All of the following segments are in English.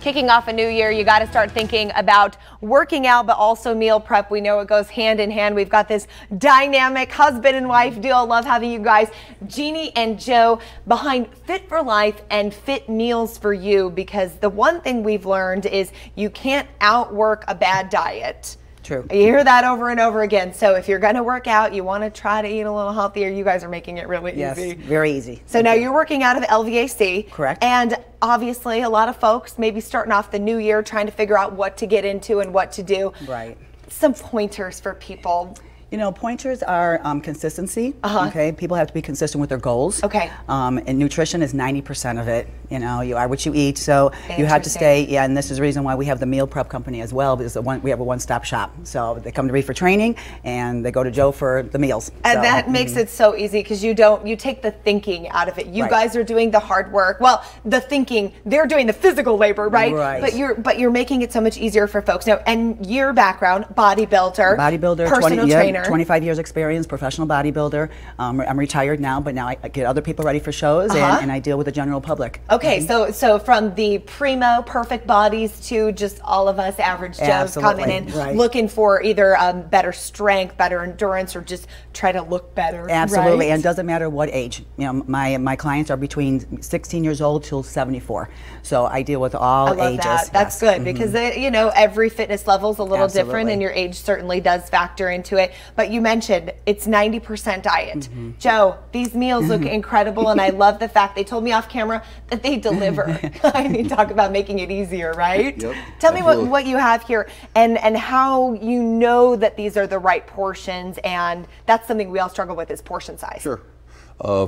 kicking off a new year, you got to start thinking about working out, but also meal prep. We know it goes hand in hand. We've got this dynamic husband and wife deal. Love having you guys, Jeannie and Joe, behind Fit for Life and Fit Meals for You, because the one thing we've learned is you can't outwork a bad diet. True. You hear that over and over again. So if you're going to work out, you want to try to eat a little healthier. You guys are making it really easy. Yes, very easy. So now you're working out of LVAC. Correct. And obviously a lot of folks maybe starting off the new year trying to figure out what to get into and what to do. Right. Some pointers for people. You know, pointers are consistency. Okay, people have to be consistent with their goals. Okay. And nutrition is 90% of it. You know, you are what you eat, so you have to stay. Yeah, and this is the reason why we have the meal prep company as well, because we have a one-stop shop. So they come to me for training, and they go to Joe for the meals. And so, that makes it so easy because you take the thinking out of it. You guys are doing the hard work. Well, the thinking, they're doing the physical labor, right? Right. But you're making it so much easier for folks now. And your background, bodybuilder, personal trainer. 25 years experience, professional bodybuilder. I'm retired now, but now I get other people ready for shows and I deal with the general public. Okay, so from the primo perfect bodies to just all of us average Joes coming in looking for either better strength, better endurance, or just try to look better. Absolutely, and it doesn't matter what age. You know, my clients are between 16 years old till 74. So I deal with all ages. That's good because you know, every fitness level is a little different, and your age certainly does factor into it. But you mentioned it's 90% diet. Joe, these meals look incredible, and I love the fact they told me off camera that they deliver. I mean, talk about making it easier, right? Yep. Tell me what you have here and how you know that these are the right portions, and that's something we all struggle with is portion size. Sure.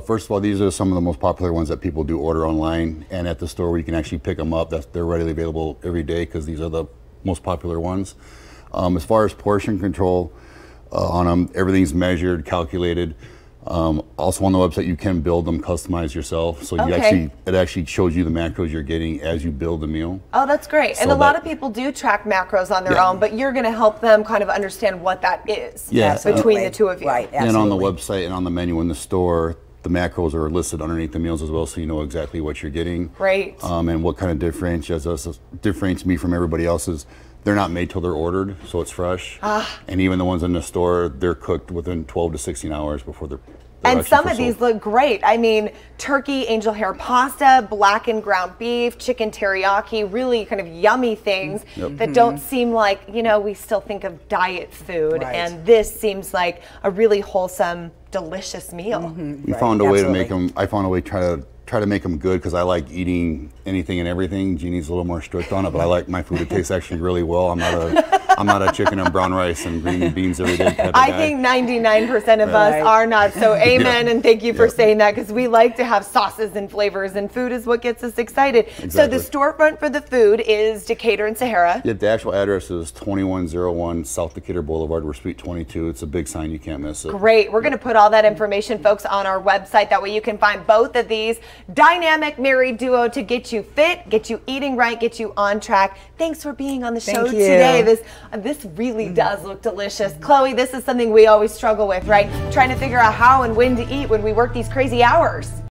First of all, these are some of the most popular ones that people do order online and at the store where you can actually pick them up. They're readily available every day because these are the most popular ones. As far as portion control, on them, everything's measured, calculated. Also on the website, you can build them, customize yourself. So you it actually shows you the macros you're getting as you build the meal. Oh, that's great. So and a lot of people do track macros on their own, but you're going to help them kind of understand what that is between the two of you. Right. Absolutely. And on the website and on the menu in the store, the macros are listed underneath the meals as well, so you know exactly what you're getting. Right. And what kind of differentiates me from everybody else's. They're not made till they're ordered, so it's fresh. And even the ones in the store, they're cooked within 12 to 16 hours before they're and some of these look great. I mean, turkey, angel hair pasta, blackened ground beef, chicken teriyaki, really kind of yummy things that don't seem like, you know, we still think of diet food. Right. And this seems like a really wholesome, delicious meal. We found a way to make them, I found a way to try to make them good because I like eating anything and everything. Jeannie's a little more strict on it, but I like my food. It tastes actually really well. I'm not a chicken and brown rice and green beans every day type of guy. I think 99% of us are not. So amen and thank you for saying that because we like to have sauces and flavors and food is what gets us excited. Exactly. So the storefront for the food is Decatur and Sahara. Yeah, the actual address is 2101 South Decatur Boulevard. We're Suite 22. It's a big sign. You can't miss it. Great. We're going to put all that information, folks, on our website. That way you can find both of these dynamic married duo to get you fit, get you eating right, get you on track. Thanks for being on the show today. This really does look delicious. Chloe, this is something we always struggle with, right? Trying to figure out how and when to eat when we work these crazy hours.